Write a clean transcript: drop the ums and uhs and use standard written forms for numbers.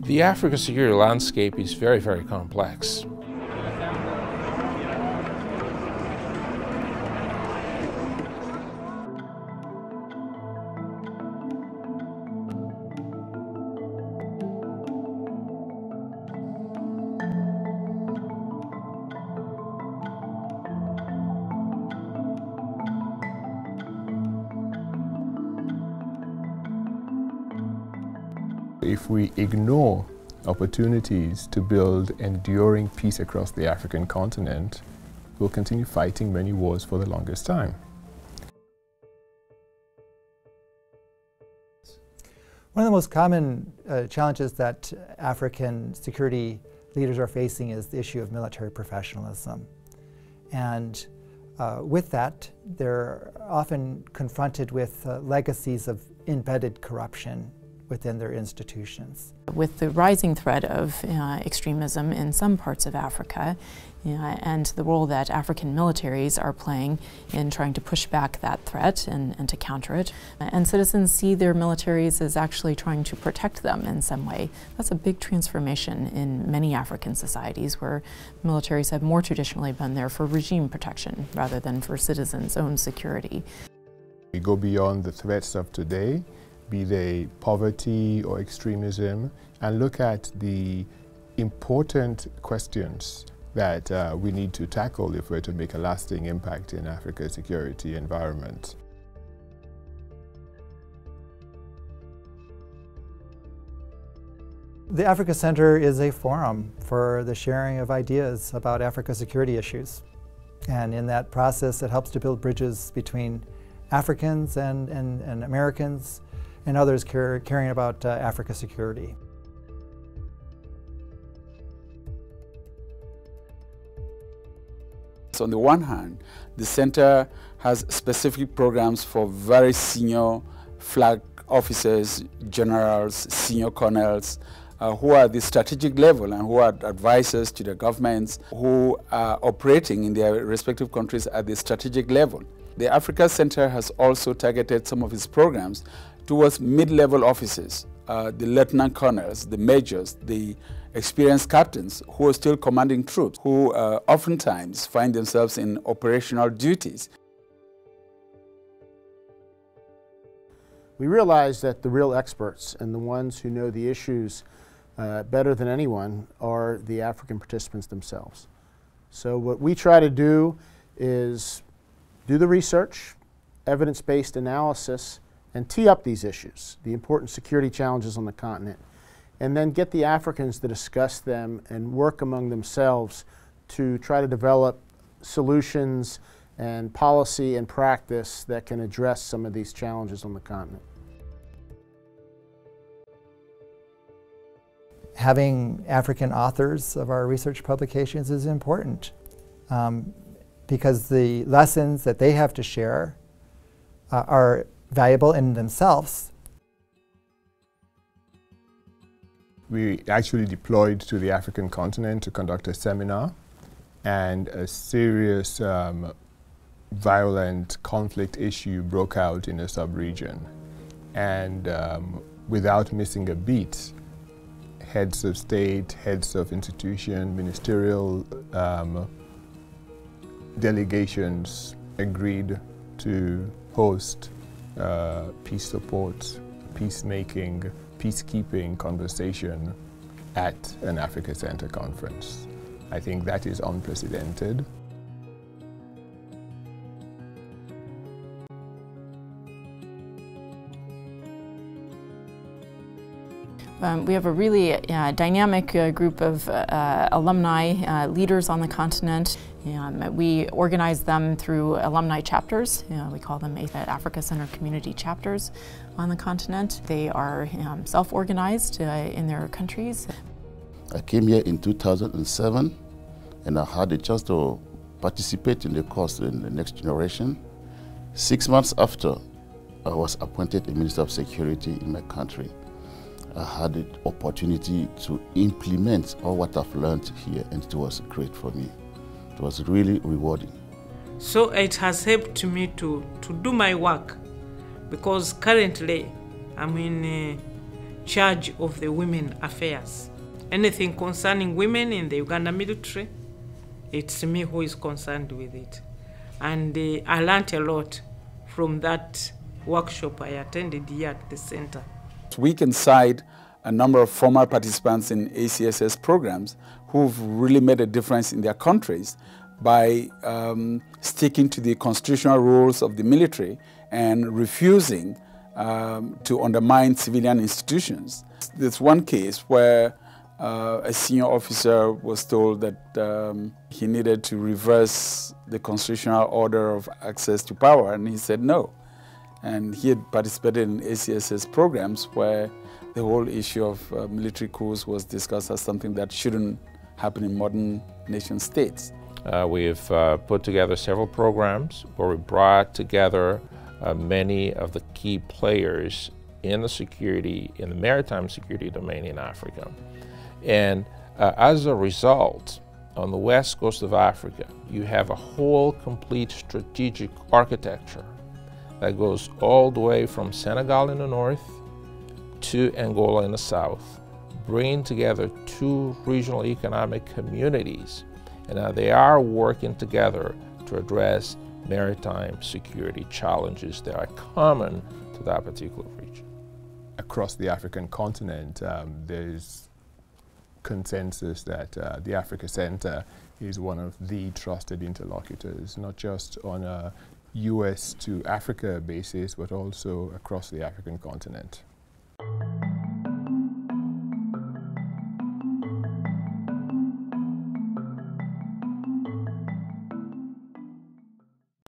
The Africa security landscape is very, very complex. If we ignore opportunities to build enduring peace across the African continent, we'll continue fighting many wars for the longest time. One of the most common challenges that African security leaders are facing is the issue of military professionalism. And with that, they're often confronted with legacies of embedded corruption within their institutions. With the rising threat of extremism in some parts of Africa and the role that African militaries are playing in trying to push back that threat and to counter it, and citizens see their militaries as actually trying to protect them in some way. That's a big transformation in many African societies where militaries have more traditionally been there for regime protection rather than for citizens' own security. We go beyond the threats of today, be they poverty or extremism, and look at the important questions that we need to tackle if we're to make a lasting impact in Africa's security environment. The Africa Center is a forum for the sharing of ideas about Africa's security issues. And in that process, it helps to build bridges between Africans and Americans and others caring about Africa security. So on the one hand, the center has specific programs for very senior flag officers, generals, senior colonels, who are at the strategic level and who are advisors to the governments, who are operating in their respective countries at the strategic level. The Africa Center has also targeted some of its programs towards mid-level officers, the lieutenant colonels, the majors, the experienced captains who are still commanding troops, who oftentimes find themselves in operational duties. We realize that the real experts and the ones who know the issues better than anyone are the African participants themselves. So what we try to do is do the research, evidence-based analysis, and tee up these issues, the important security challenges on the continent, and then get the Africans to discuss them and work among themselves to try to develop solutions and policy and practice that can address some of these challenges on the continent. Having African authors of our research publications is important because the lessons that they have to share are valuable in themselves. We actually deployed to the African continent to conduct a seminar, and a serious violent conflict issue broke out in a sub-region. And without missing a beat, heads of state, heads of institution, ministerial delegations agreed to host peace support, peacemaking, peacekeeping conversation at an Africa Center conference. I think that is unprecedented. We have a really dynamic group of alumni leaders on the continent. We organize them through alumni chapters. We call them AFET, Africa Center Community Chapters on the continent. They are self-organized in their countries. I came here in 2007, and I had the chance to participate in the course in the Next Generation. 6 months after, I was appointed a Minister of Security in my country. I had the opportunity to implement all what I've learned here, and it was great for me. It was really rewarding. So it has helped me to do my work, because currently I'm in charge of the women affairs. Anything concerning women in the Uganda military, it's me who is concerned with it. And I learned a lot from that workshop I attended here at the center. We can cite a number of former participants in ACSS programs who've really made a difference in their countries by sticking to the constitutional rules of the military and refusing to undermine civilian institutions. There's one case where a senior officer was told that he needed to reverse the constitutional order of access to power, and he said no. And he had participated in ACSS programs where the whole issue of military coups was discussed as something that shouldn't happen in modern nation states. We've put together several programs where we brought together many of the key players in the security, in the maritime security domain in Africa. And as a result, on the west coast of Africa, you have a whole complete strategic architecture that goes all the way from Senegal in the north to Angola in the south, bringing together two regional economic communities, and they are working together to address maritime security challenges that are common to that particular region. Across the African continent, there's consensus that the Africa Center is one of the trusted interlocutors, not just on a US to Africa basis, but also across the African continent.